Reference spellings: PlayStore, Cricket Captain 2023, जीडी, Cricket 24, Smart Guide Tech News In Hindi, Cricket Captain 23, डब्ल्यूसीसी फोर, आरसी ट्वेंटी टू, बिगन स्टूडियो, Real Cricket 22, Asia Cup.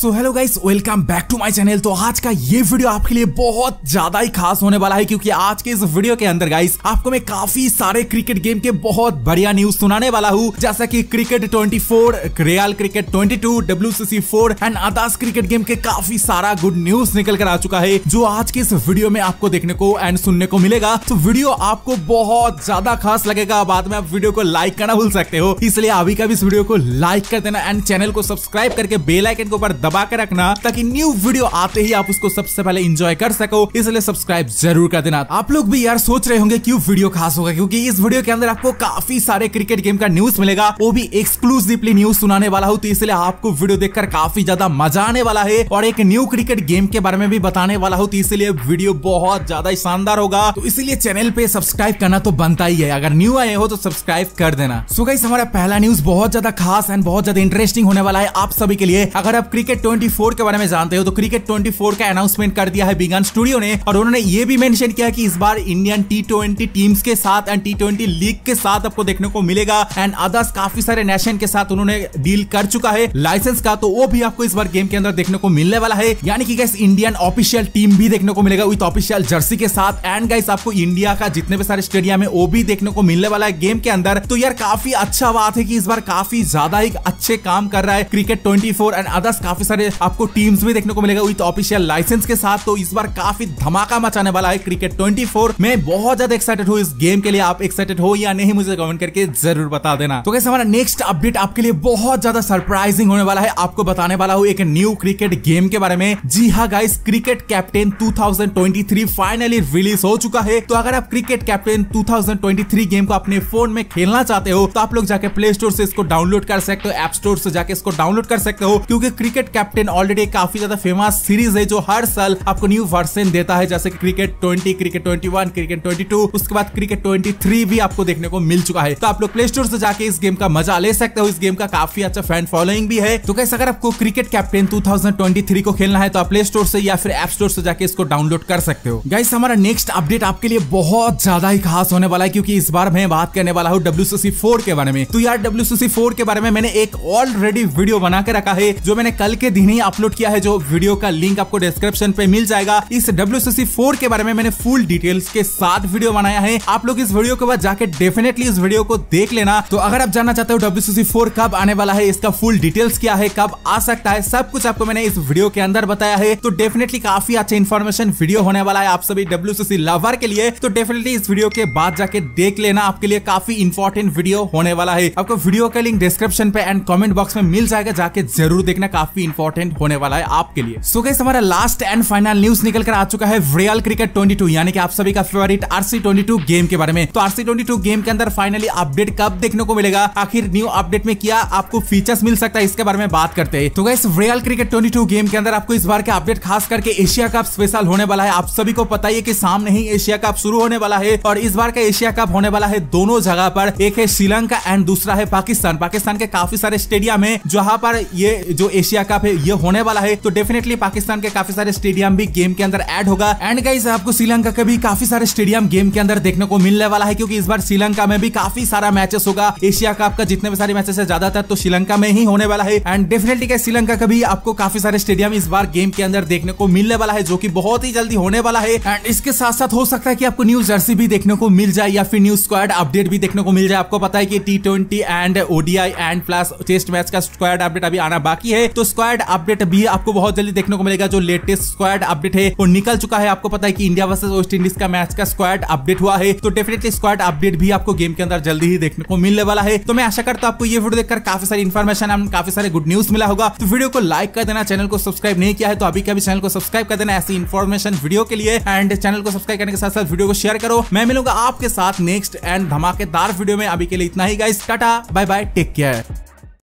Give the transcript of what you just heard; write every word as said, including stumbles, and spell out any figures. So hello guys, welcome back to my channel. तो आज का ये वीडियो आपके लिए बहुत ज्यादा ही खास होने वाला है, क्योंकि आज के इस वीडियो के अंदर गाइस आपको मैं काफी सारे क्रिकेट गेम के बहुत बढ़िया न्यूज सुनाने वाला हूँ, जैसा कि cricket twenty four, real cricket twenty two, डब्ल्यूसीसी फोर and others cricket game के काफी सारा गुड न्यूज निकल कर आ चुका है, जो आज के इस वीडियो में आपको देखने को एंड सुनने को मिलेगा। तो वीडियो आपको बहुत ज्यादा खास लगेगा। बाद में आप वीडियो को लाइक करना भूल सकते हो, इसलिए अभी का भी इस वीडियो को लाइक कर देना एंड चैनल को सब्सक्राइब करके बेल आइकन के ऊपर दबा के रखना, ताकि न्यू वीडियो आते ही आप उसको सबसे पहले एंजॉय कर सको। इसलिए सब्सक्राइब जरूर कर देना। आप लोग भी यार सोच रहे होंगे क्यों वीडियो खास होगा, क्योंकि इस वीडियो के अंदर आपको काफी सारे क्रिकेट गेम का न्यूज मिलेगा, वो भी एक्सक्लूसिवली न्यूज सुनाने वाला हूँ। तो इसलिए आपको वीडियो देखकर काफी ज्यादा मजा आने वाला है और एक न्यू क्रिकेट गेम के बारे में भी बताने वाला हूँ। तो इसलिए वीडियो बहुत ज्यादा शानदार होगा। तो इसलिए चैनल पे सब्सक्राइब करना तो बनता ही है, अगर न्यू आए हो तो सब्सक्राइब कर देना। सो गाइस, हमारा पहला न्यूज बहुत ज्यादा खास एंड बहुत ज्यादा इंटरेस्टिंग होने वाला है आप सभी के लिए। अगर आप क्रिकेट ट्वेंटी फोर के बारे में जानते हो तो क्रिकेट ट्वेंटी फोर का अनाउंसमेंट कर दिया है बिगन स्टूडियो ने, और उन्होंने ये भी मेंशन किया कि इस बार इंडियन टी ट्वेंटी टीम्स के साथ एंड टी ट्वेंटी लीग के साथ आपको देखने को मिलेगा एंड अदर्स काफी सारे नेशन के साथ उन्होंने डील कर चुका है लाइसेंस का, तो वो भी आपको इस बार गेम के अंदर देखने को मिलने वाला है। यानी कि गाइस इंडियन ऑफिशियल टीम भी देखने को मिलेगा विद ऑफिशियल जर्सी के साथ एंड गाइस आपको इंडिया का जितने भी सारे स्टेडियम है वो भी देखने को मिलने वाला है गेम के अंदर। तो यार काफी अच्छा बात है कि इस बार काफी ज्यादा एक अच्छे काम कर रहा है cricket twenty four and others, काफी सारे आपको टीम्स भी देखने को मिलेगा विद ऑफिशियल लाइसेंस के साथ। तो इस बार काफी धमाका मचाने वाला है क्रिकेट ट्वेंटी फोर। मैं बहुत ज्यादा एक्साइटेड हूँ इस गेम के लिए। आप एक्साइटेड हो या नहीं मुझे कमेंट करके जरूर बता देना। तो गाइस, हमारा नेक्स्ट अपडेट आपके लिए बहुत ज्यादा सरप्राइजिंग होने वाला है। आपको बताने वाला हूँ एक न्यू क्रिकेट गेम के बारे में। जी हाँ guys, cricket captain two thousand twenty three finally release हो चुका है। तो अगर आप cricket captain two thousand twenty three game को अपने फोन में खेलना चाहते हो तो आप लोग जाके प्ले स्टोर से इसको डाउनलोड कर सकते हो, एप स्टोर से जाके इसको डाउनलोड कर सकते हो, क्योंकि क्रिकेट कैप्टन ऑलरेडी काफी ज्यादा फेमस सीरीज है जो हर साल आपको न्यू वर्जन देता है, जैसे cricket twenty, cricket twenty one, cricket twenty two, उसके बाद क्रिकेट ट्वेंटी थ्री भी आपको देखने को मिल चुका है। तो आप लोग प्ले स्टोर से जाके इस गेम का मजा ले सकते हो। इस गेम का काफी अच्छा फैन फॉलोइंग भी है। तो गाइस, अगर आपको cricket captain two thousand twenty three को खेलना है तो आप प्ले स्टोर से या फिर एप स्टोर से जाके इसको डाउनलोड कर सकते हो। गाइस, हमारा नेक्स्ट अपडेट आपके लिए बहुत ज्यादा ही खास होने वाला है, क्योंकि इस बार मैं बात करने वाला हूँ डब्ल्यूसीसी फोर के बारे में। तो यार डब्ल्यूसीसी फोर के बारे में मैंने एक ऑलरेडी वीडियो बना के रखा है, जो मैंने कल के दिन ही अपलोड किया है, जो वीडियो का लिंक आपको डिस्क्रिप्शन पे मिल जाएगा। इस डब्ल्यूसीसी फोर के बारे में मैंने फुल डिटेल्स के साथ वीडियो बनाया है। आप लोग इस वीडियो के बाद जाके डेफिनेटली इस वीडियो को देख लेना। तो अगर आप जानना चाहते हो डब्ल्यूसीसी फोर कब आने वाला है, इसका फुल डिटेल्स क्या है, कब आ सकता है, सब कुछ आपको मैंने इस वीडियो के अंदर बताया है। तो डेफिनेटली काफी अच्छा इन्फॉर्मेशन वीडियो होने वाला है आप सभी डब्ल्यूसीसी लवर के लिए। तो डेफिनेटली इस वीडियो के बाद जाके देख लेना, आपके लिए काफी इंपॉर्टेंट वीडियो होने वाला है। आपको वीडियो का लिंक डिस्क्रिप्शन पे एंड कमेंट बॉक्स में मिल जाएगा, जाके जरूर देखना, काफी इंपॉर्टेंट होने वाला है आपके लिए। सो गाइस, हमारा लास्ट एंड फाइनल न्यूज निकल कर आ चुका है रियल क्रिकेट ट्वेंटी टू, यानी कि आप सभी का favourite आरसी ट्वेंटी टू game के बारे में। तो आरसी ट्वेंटी टू गेम के अंदर फाइनली अपडेट कब देखने को मिलेगा, आखिर न्यू अपडेट में क्या आपको फीचर्स मिल सकता है, इसके बारे में बात करते हैं। तो guys, real cricket twenty two game के अंदर आपको इस बार का अपडेट खास करके एशिया कप स्पेशल होने वाला है। आप सभी को पता है कि सामने ही एशिया कप शुरू होने वाला है, और इस बार का एशिया कप होने वाला है दोनों जगह पर, एक है श्रीलंका एंड दूसरा है पाकिस्तान। पाकिस्तान के काफी सारे स्टेडियम है जहां पर ये जो एशिया कप है ये होने वाला है। तो डेफिनेटली पाकिस्तान के काफी सारे स्टेडियम भी गेम के अंदर ऐड होगा एंड गाइस आपको श्रीलंका के भी काफी सारे स्टेडियम गेम के अंदर देखने को मिलने वाला है, क्योंकि इस बार श्रीलंका में भी काफी सारा मैचेस होगा। एशिया कप का जितने भी सारे मैचेस है ज्यादातर तो श्रीलंका में ही होने वाला है एंड डेफिनेटली गाइस श्रीलंका का भी आपको काफी सारे स्टेडियम इस बार गेम के अंदर देखने को मिलने वाला है, जो की बहुत ही जल्दी होने वाला है। एंड इसके साथ साथ हो सकता है कि आपको न्यू जर्सी भी देखने को मिल जाए या फिर न्यू स्क्वाड अपडेट भी देखने को मिल जाए। आपको पता है कि T twenty and ODI and plus test match का स्क्वाड अपडेट अभी आना बाकी है, तो स्क्वाड अपडेट भी आपको बहुत जल्दी देखने को मिलेगा। जो लेटेस्ट स्क्वाड अपडेट है वो निकल चुका है। आपको पता है कि इंडिया वर्सेस वेस्ट इंडीज का मैच का स्क्वाड अपडेट हुआ है, तो डेफिनेटली स्क्वाड अपडेट भी आपको गेम के अंदर जल्दी ही देखने को मिलने वाला है। तो मैं आशा करता हूं आपको ये वीडियो देखकर काफी सारी इन्फॉर्मेशन एंड काफी सारे गुड न्यूज मिला होगा। तो वीडियो को लाइक कर देना, चैनल को सब्सक्राइब नहीं किया है तो अभी कभी चैनल को सब्सक्राइब कर देना ऐसी इन्फॉर्मेशन वीडियो के लिए, एंड चैनल को सब्सक्राइब करने के साथ साथ वीडियो को शेयर करो। मैं मिलूंगा आपके साथ नेक्स्ट एंड धमाकेदार वीडियो में। अभी के लिए इतना ही guys, tata bye bye, take care.